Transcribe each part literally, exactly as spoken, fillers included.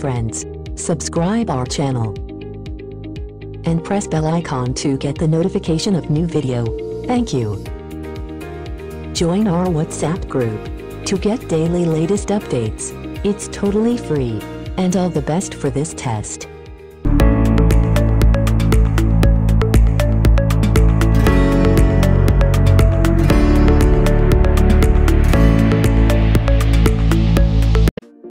friends, subscribe our channel, and press bell icon to get the notification of new video. Thank you. Join our WhatsApp group to get daily latest updates. It's totally free, and all the best for this test.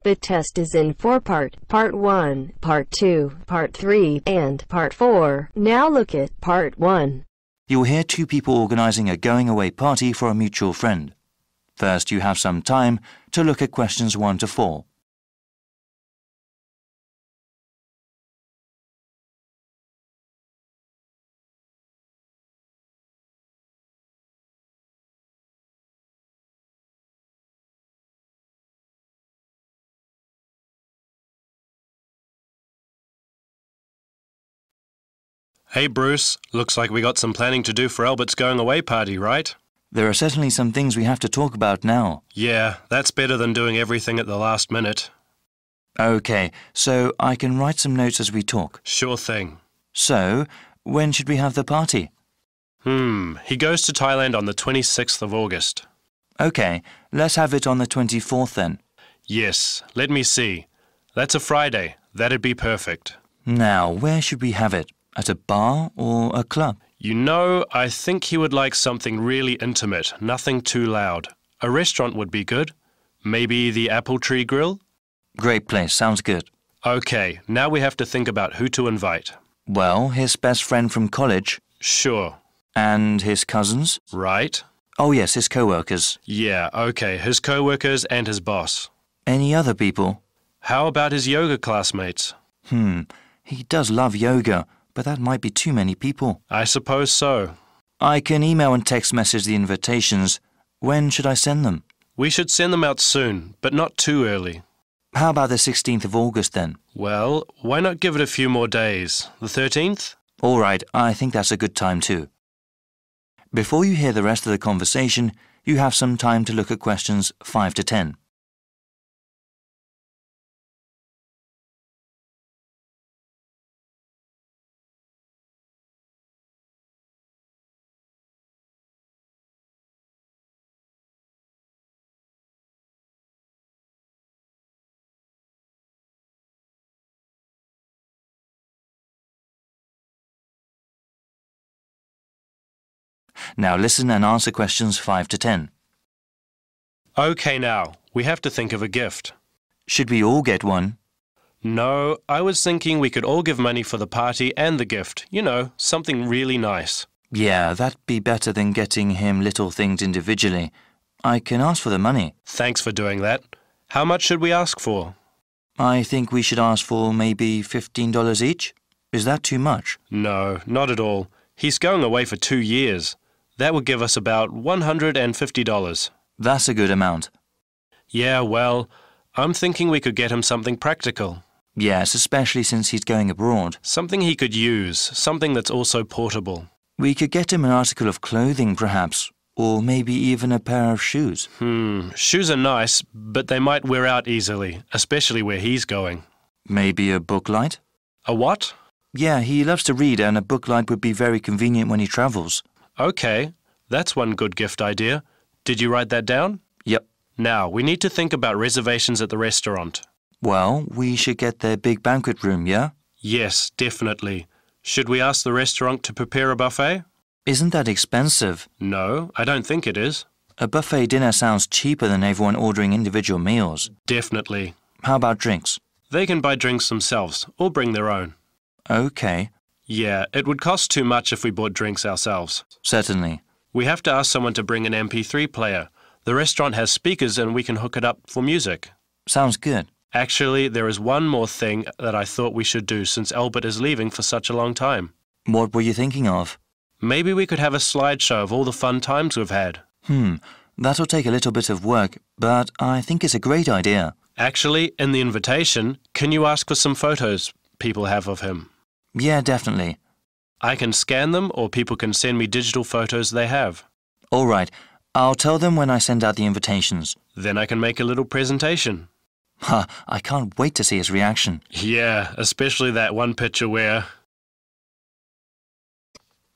The test is in four part, part one, part two, part three, and part four. Now look at part one. You'll hear two people organizing a going away party for a mutual friend. First, you have some time to look at questions one to four. Hey Bruce, looks like we got some planning to do for Albert's going away party, right? There are certainly some things we have to talk about now. Yeah, that's better than doing everything at the last minute. Okay, so I can write some notes as we talk. Sure thing. So, when should we have the party? Hmm, he goes to Thailand on the twenty-sixth of August. Okay, let's have it on the twenty-fourth then. Yes, let me see. That's a Friday. That'd be perfect. Now, where should we have it? At a bar or a club? You know, I think he would like something really intimate, nothing too loud. A restaurant would be good. Maybe the Apple Tree Grill? Great place, sounds good. Okay, now we have to think about who to invite. Well, his best friend from college. Sure. And his cousins? Right. Oh yes, his co-workers. Yeah, okay, his co-workers and his boss. Any other people? How about his yoga classmates? Hmm, he does love yoga. But that might be too many people. I suppose so. I can email and text message the invitations. When should I send them? We should send them out soon, but not too early. How about the sixteenth of August then? Well, why not give it a few more days? The thirteenth? All right, I think that's a good time too. Before you hear the rest of the conversation, you have some time to look at questions five to ten. Now listen and answer questions five to ten. Okay now, we have to think of a gift. Should we all get one? No, I was thinking we could all give money for the party and the gift. You know, something really nice. Yeah, that'd be better than getting him little things individually. I can ask for the money. Thanks for doing that. How much should we ask for? I think we should ask for maybe fifteen dollars each. Is that too much? No, not at all. He's going away for two years. That would give us about one hundred fifty dollars. That's a good amount. Yeah, well, I'm thinking we could get him something practical. Yes, especially since he's going abroad. Something he could use, something that's also portable. We could get him an article of clothing, perhaps, or maybe even a pair of shoes. Hmm, shoes are nice, but they might wear out easily, especially where he's going. Maybe a book light? A what? Yeah, he loves to read, and a book light would be very convenient when he travels. Okay, that's one good gift idea. Did you write that down? Yep. Now, we need to think about reservations at the restaurant. Well, we should get their big banquet room, yeah? Yes, definitely. Should we ask the restaurant to prepare a buffet? Isn't that expensive? No, I don't think it is. A buffet dinner sounds cheaper than everyone ordering individual meals. Definitely. How about drinks? They can buy drinks themselves, or bring their own. Okay. Yeah, it would cost too much if we bought drinks ourselves. Certainly. We have to ask someone to bring an M P three player. The restaurant has speakers and we can hook it up for music. Sounds good. Actually, there is one more thing that I thought we should do since Albert is leaving for such a long time. What were you thinking of? Maybe we could have a slideshow of all the fun times we've had. Hmm, that'll take a little bit of work, but I think it's a great idea. Actually, in the invitation, can you ask for some photos people have of him? Yeah, definitely. I can scan them, or people can send me digital photos they have. All right. I'll tell them when I send out the invitations. Then I can make a little presentation. Huh, I can't wait to see his reaction. Yeah, especially that one picture where...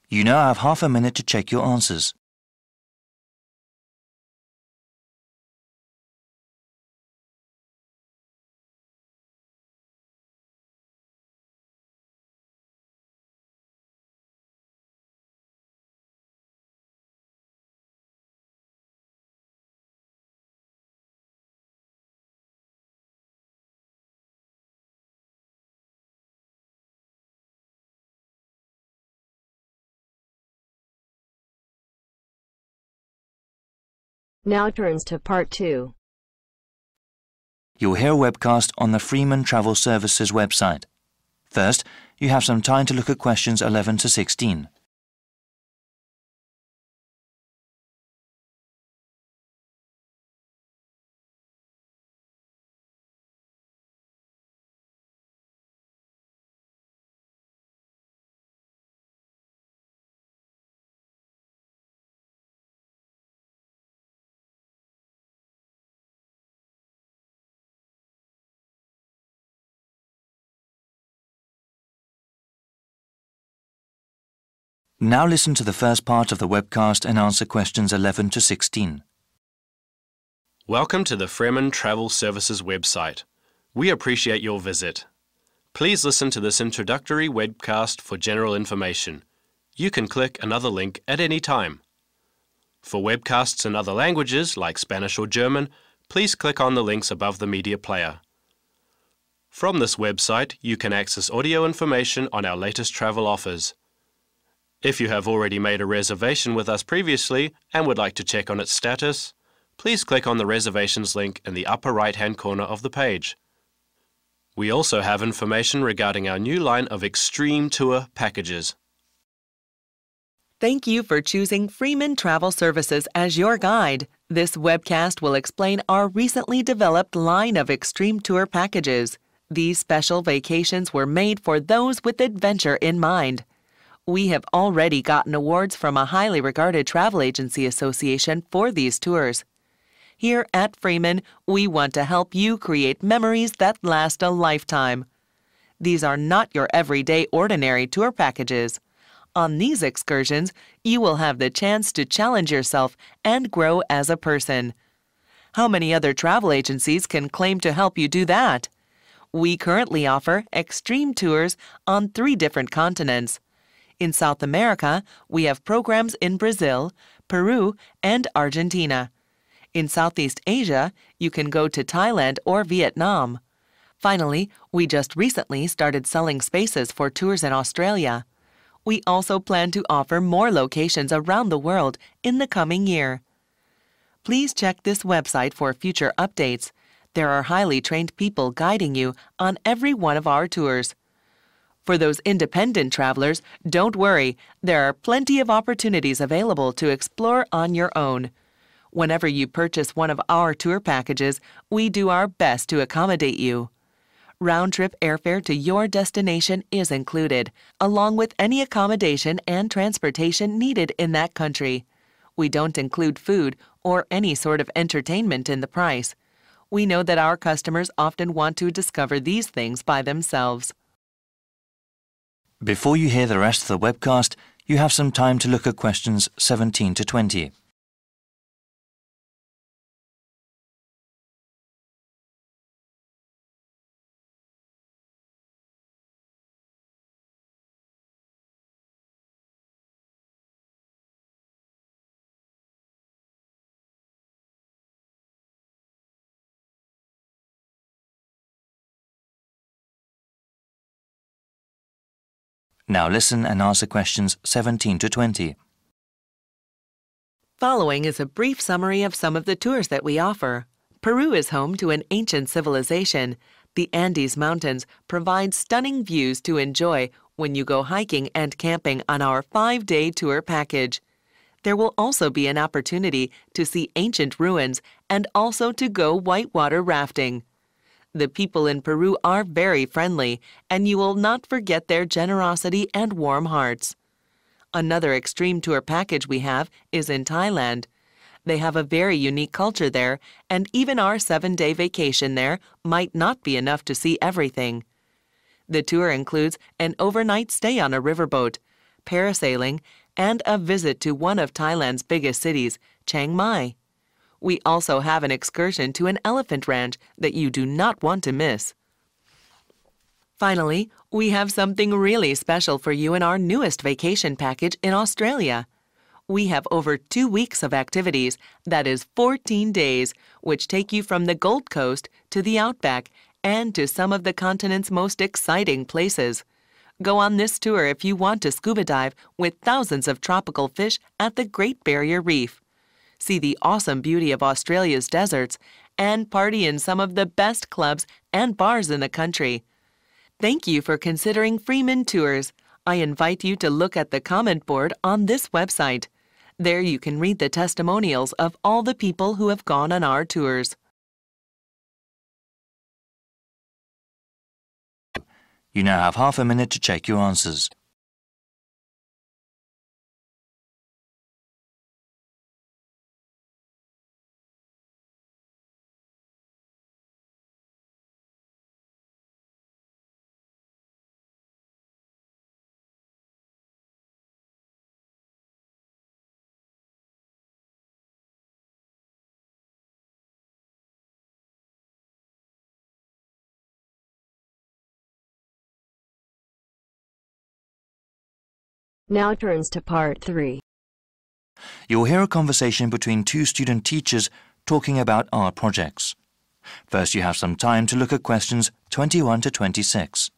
You now have half a minute to check your answers. Now turns to part two. You'll hear a webcast on the Freeman Travel Services website. First, you have some time to look at questions eleven to sixteen. Now listen to the first part of the webcast and answer questions eleven to sixteen. Welcome to the Freeman Travel Services website. We appreciate your visit. Please listen to this introductory webcast for general information. You can click another link at any time. For webcasts in other languages, like Spanish or German, please click on the links above the media player. From this website, you can access audio information on our latest travel offers. If you have already made a reservation with us previously and would like to check on its status, please click on the reservations link in the upper right-hand corner of the page. We also have information regarding our new line of extreme tour packages. Thank you for choosing Freeman Travel Services as your guide. This webcast will explain our recently developed line of extreme tour packages. These special vacations were made for those with adventure in mind. We have already gotten awards from a highly regarded travel agency association for these tours. Here at Freeman, we want to help you create memories that last a lifetime. These are not your everyday ordinary tour packages. On these excursions, you will have the chance to challenge yourself and grow as a person. How many other travel agencies can claim to help you do that? We currently offer extreme tours on three different continents. In South America, we have programs in Brazil, Peru, and Argentina. In Southeast Asia, you can go to Thailand or Vietnam. Finally, we just recently started selling spaces for tours in Australia. We also plan to offer more locations around the world in the coming year. Please check this website for future updates. There are highly trained people guiding you on every one of our tours. For those independent travelers, don't worry, there are plenty of opportunities available to explore on your own. Whenever you purchase one of our tour packages, we do our best to accommodate you. Round-trip airfare to your destination is included, along with any accommodation and transportation needed in that country. We don't include food or any sort of entertainment in the price. We know that our customers often want to discover these things by themselves. Before you hear the rest of the webcast, you have some time to look at questions seventeen to twenty. Now listen and answer questions seventeen to twenty. Following is a brief summary of some of the tours that we offer. Peru is home to an ancient civilization. The Andes Mountains provide stunning views to enjoy when you go hiking and camping on our five-day tour package. There will also be an opportunity to see ancient ruins and also to go whitewater rafting. The people in Peru are very friendly, and you will not forget their generosity and warm hearts. Another extreme tour package we have is in Thailand. They have a very unique culture there, and even our seven-day vacation there might not be enough to see everything. The tour includes an overnight stay on a riverboat, parasailing, and a visit to one of Thailand's biggest cities, Chiang Mai. We also have an excursion to an elephant ranch that you do not want to miss. Finally, we have something really special for you in our newest vacation package in Australia. We have over two weeks of activities, that is fourteen days, which take you from the Gold Coast to the Outback and to some of the continent's most exciting places. Go on this tour if you want to scuba dive with thousands of tropical fish at the Great Barrier Reef. See the awesome beauty of Australia's deserts, and party in some of the best clubs and bars in the country. Thank you for considering Freeman Tours. I invite you to look at the comment board on this website. There you can read the testimonials of all the people who have gone on our tours. You now have half a minute to check your answers. Now turns to part three. You'll hear a conversation between two student teachers talking about art projects. First, you have some time to look at questions twenty-one to twenty-six.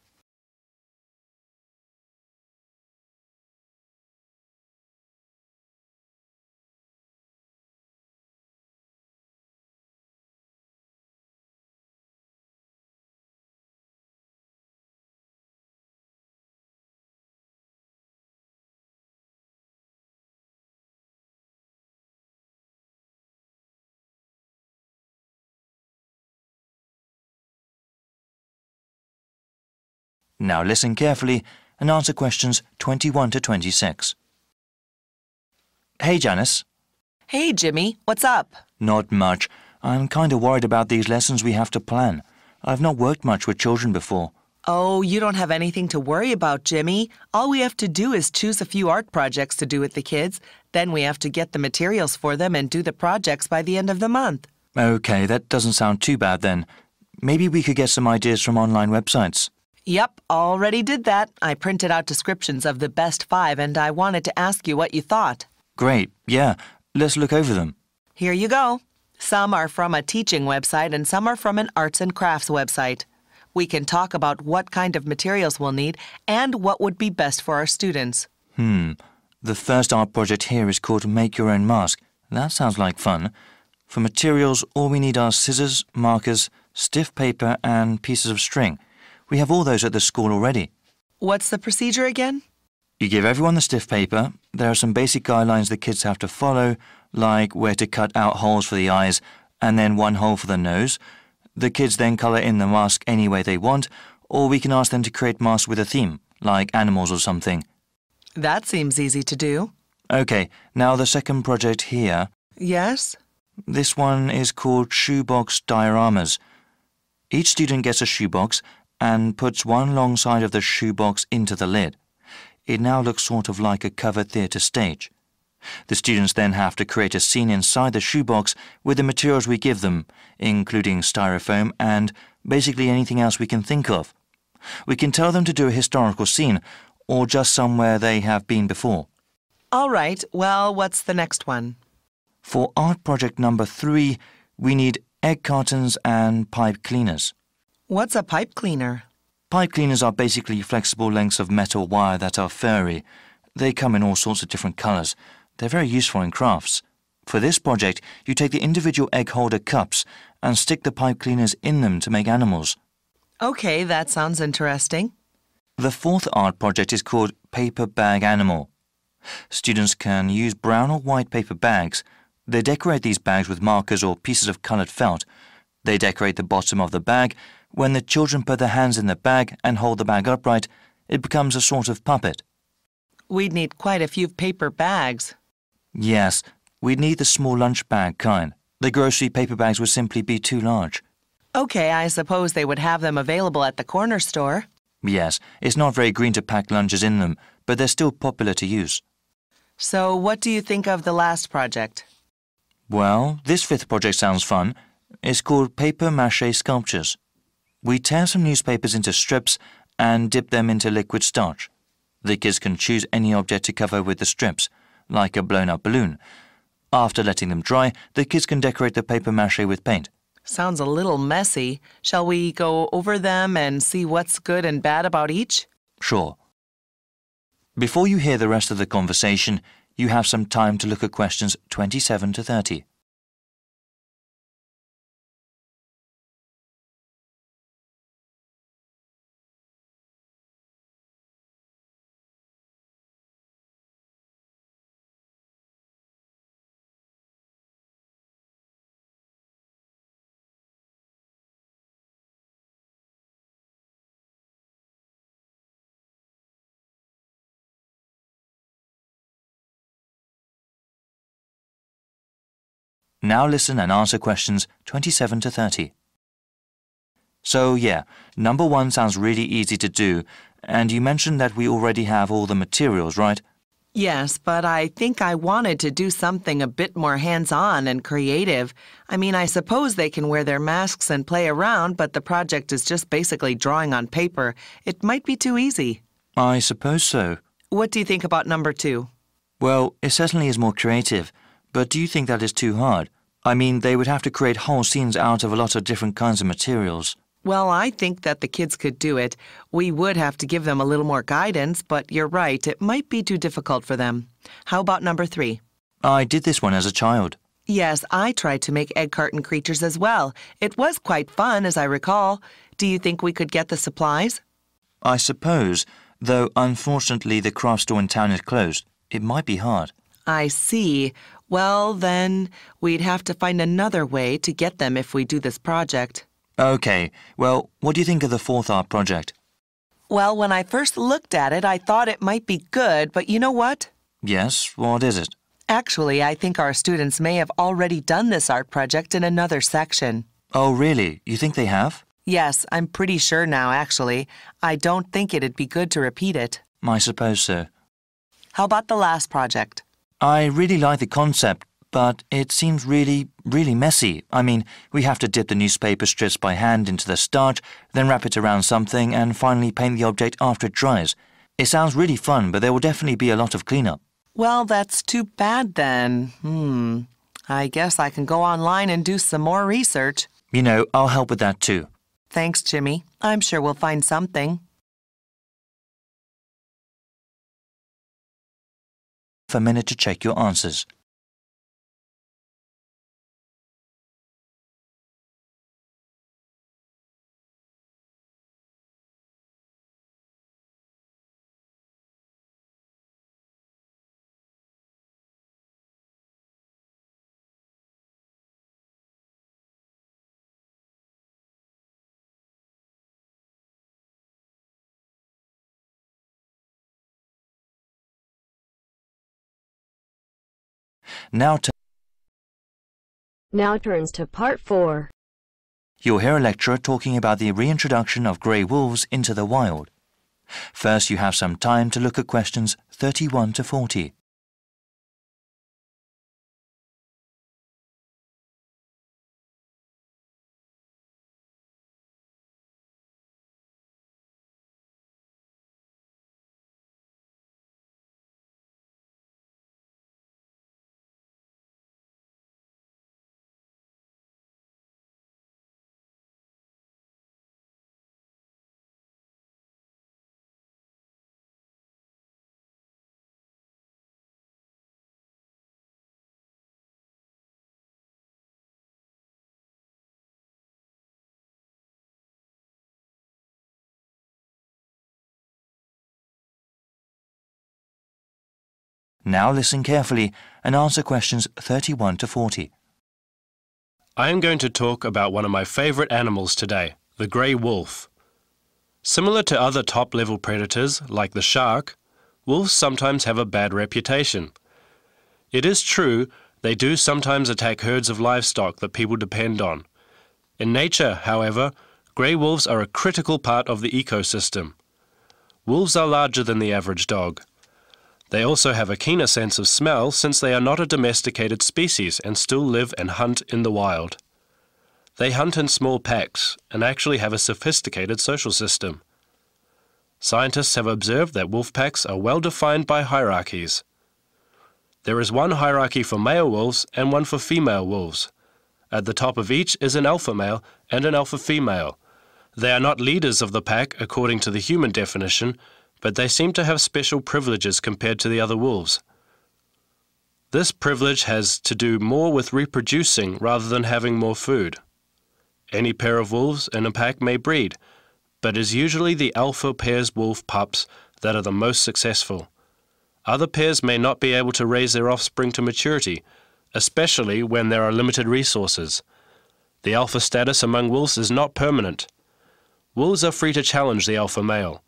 Now listen carefully and answer questions twenty-one to twenty-six. Hey, Janice. Hey, Jimmy. What's up? Not much. I'm kind of worried about these lessons we have to plan. I've not worked much with children before. Oh, you don't have anything to worry about, Jimmy. All we have to do is choose a few art projects to do with the kids. Then we have to get the materials for them and do the projects by the end of the month. Okay, that doesn't sound too bad then. Maybe we could get some ideas from online websites. Yep, already did that. I printed out descriptions of the best five, and I wanted to ask you what you thought. Great, yeah. Let's look over them. Here you go. Some are from a teaching website, and some are from an arts and crafts website. We can talk about what kind of materials we'll need and what would be best for our students. Hmm. The first art project here is called Make Your Own Mask. That sounds like fun. For materials, all we need are scissors, markers, stiff paper, and pieces of string. We have all those at the school already. What's the procedure again? You give everyone the stiff paper. There are some basic guidelines the kids have to follow, like where to cut out holes for the eyes and then one hole for the nose. The kids then colour in the mask any way they want, or we can ask them to create masks with a theme, like animals or something. That seems easy to do. OK, now the second project here. Yes? This one is called Shoebox Dioramas. Each student gets a shoebox and puts one long side of the shoebox into the lid. It now looks sort of like a covered theatre stage. The students then have to create a scene inside the shoebox with the materials we give them, including styrofoam and basically anything else we can think of. We can tell them to do a historical scene or just somewhere they have been before. All right, well, what's the next one? For art project number three, we need egg cartons and pipe cleaners. What's a pipe cleaner? Pipe cleaners are basically flexible lengths of metal wire that are furry. They come in all sorts of different colours. They're very useful in crafts. For this project, you take the individual egg holder cups and stick the pipe cleaners in them to make animals. OK, that sounds interesting. The fourth art project is called Paper Bag Animal. Students can use brown or white paper bags. They decorate these bags with markers or pieces of coloured felt. They decorate the bottom of the bag. When the children put their hands in the bag and hold the bag upright, it becomes a sort of puppet. We'd need quite a few paper bags. Yes, We'd need the small lunch bag kind. The grocery paper bags would simply be too large. Okay, I suppose they would have them available at the corner store. Yes, it's not very green to pack lunches in them, but they're still popular to use. So what do you think of the last project? Well, this fifth project sounds fun. It's called paper mache sculptures. We tear some newspapers into strips and dip them into liquid starch. The kids can choose any object to cover with the strips, like a blown-up balloon. After letting them dry, the kids can decorate the paper mache with paint. Sounds a little messy. Shall we go over them and see what's good and bad about each? Sure. Before you hear the rest of the conversation, you have some time to look at questions twenty-seven to thirty. Now listen and answer questions twenty-seven to thirty. So, yeah, number one sounds really easy to do, and you mentioned that we already have all the materials, right? Yes, but I think I wanted to do something a bit more hands-on and creative. I mean, I suppose they can wear their masks and play around, but the project is just basically drawing on paper. It might be too easy. I suppose so. What do you think about number two? Well, it certainly is more creative. But do you think that is too hard? I mean, they would have to create whole scenes out of a lot of different kinds of materials. Well, I think that the kids could do it. We would have to give them a little more guidance, but you're right, it might be too difficult for them. How about number three? I did this one as a child. Yes, I tried to make egg carton creatures as well. It was quite fun, as I recall. Do you think we could get the supplies? I suppose, though unfortunately the craft store in town is closed. It might be hard. I see. Well, then, we'd have to find another way to get them if we do this project. Okay. Well, what do you think of the fourth art project? Well, when I first looked at it, I thought it might be good, but you know what? Yes, what is it? Actually, I think our students may have already done this art project in another section. Oh, really? You think they have? Yes, I'm pretty sure now, actually. I don't think it'd be good to repeat it. I suppose so. How about the last project? I really like the concept, but it seems really, really messy. I mean, we have to dip the newspaper strips by hand into the starch, then wrap it around something, and finally paint the object after it dries. It sounds really fun, but there will definitely be a lot of cleanup. Well, that's too bad then. Hmm. I guess I can go online and do some more research. You know, I'll help with that too. Thanks, Jimmy. I'm sure we'll find something. A minute to check your answers. Now, now turns to part four. You'll hear a lecturer talking about the reintroduction of grey wolves into the wild. First, you have some time to look at questions thirty-one to forty. Now listen carefully and answer questions thirty-one to forty. I am going to talk about one of my favourite animals today, the grey wolf. Similar to other top-level predators, like the shark, wolves sometimes have a bad reputation. It is true They do sometimes attack herds of livestock that people depend on. In nature, however, grey wolves are a critical part of the ecosystem. Wolves are larger than the average dog. They also have a keener sense of smell since they are not a domesticated species and still live and hunt in the wild. They hunt in small packs and actually have a sophisticated social system. Scientists have observed that wolf packs are well defined by hierarchies. There is one hierarchy for male wolves and one for female wolves. At the top of each is an alpha male and an alpha female. They are not leaders of the pack according to the human definition, but they seem to have special privileges compared to the other wolves. This privilege has to do more with reproducing rather than having more food. Any pair of wolves in a pack may breed, but it is usually the alpha pair's wolf pups that are the most successful. Other pairs may not be able to raise their offspring to maturity, especially when there are limited resources. The alpha status among wolves is not permanent. Wolves are free to challenge the alpha male.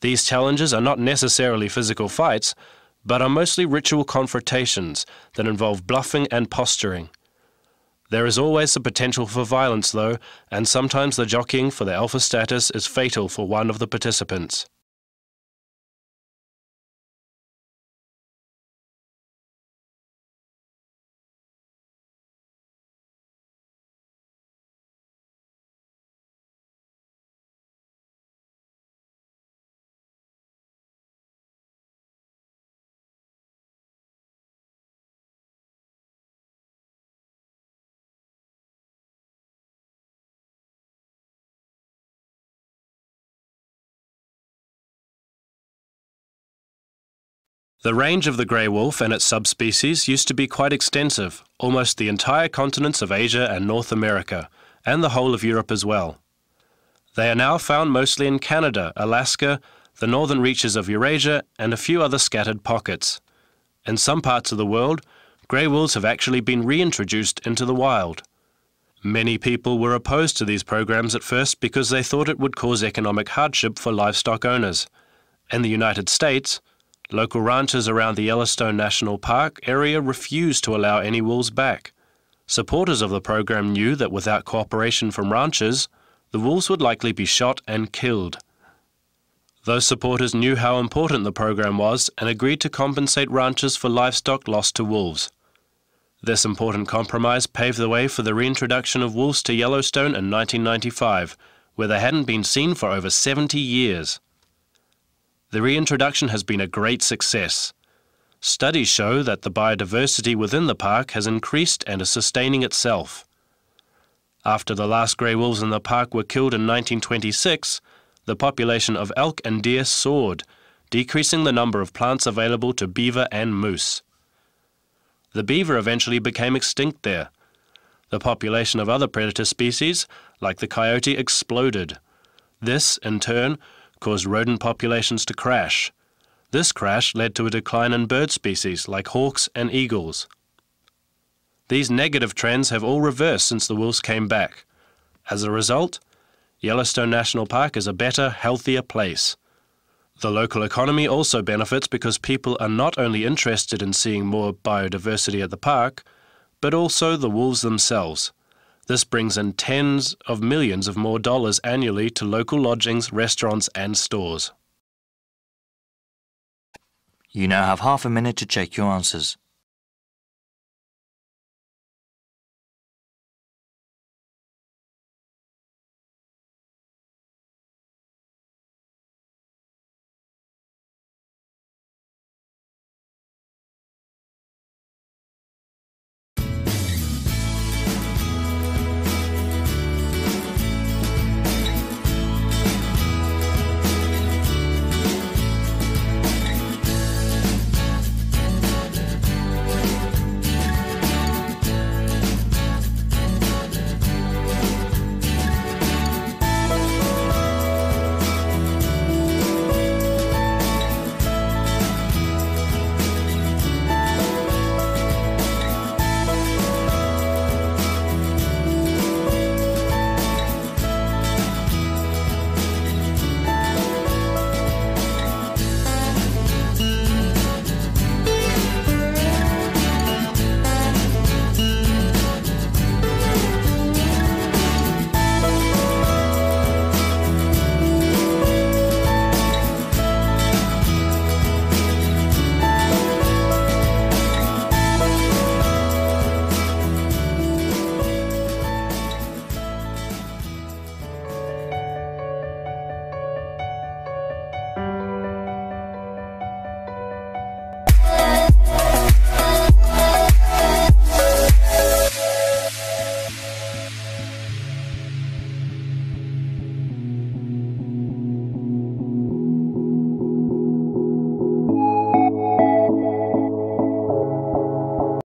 These challenges are not necessarily physical fights, but are mostly ritual confrontations that involve bluffing and posturing. There is always the potential for violence though, and sometimes the jockeying for the alpha status is fatal for one of the participants. The range of the grey wolf and its subspecies used to be quite extensive, almost the entire continents of Asia and North America, and the whole of Europe as well. They are now found mostly in Canada, Alaska, the northern reaches of Eurasia, and a few other scattered pockets. In some parts of the world, grey wolves have actually been reintroduced into the wild. Many people were opposed to these programs at first because they thought it would cause economic hardship for livestock owners. In the United States, local ranchers around the Yellowstone National Park area refused to allow any wolves back. Supporters of the program knew that without cooperation from ranchers, the wolves would likely be shot and killed. Those supporters knew how important the program was and agreed to compensate ranchers for livestock lost to wolves. This important compromise paved the way for the reintroduction of wolves to Yellowstone in nineteen ninety-five, where they hadn't been seen for over seventy years. The reintroduction has been a great success. Studies show that the biodiversity within the park has increased and is sustaining itself. After the last grey wolves in the park were killed in nineteen twenty-six, the population of elk and deer soared, decreasing the number of plants available to beaver and moose. The beaver eventually became extinct there. The population of other predator species, like the coyote, exploded. This, in turn, caused rodent populations to crash. This crash led to a decline in bird species like hawks and eagles. These negative trends have all reversed since the wolves came back. As a result, Yellowstone National Park is a better, healthier place. The local economy also benefits because people are not only interested in seeing more biodiversity at the park, but also the wolves themselves. This brings in tens of millions of more dollars annually to local lodgings, restaurants, and stores. You now have half a minute to check your answers.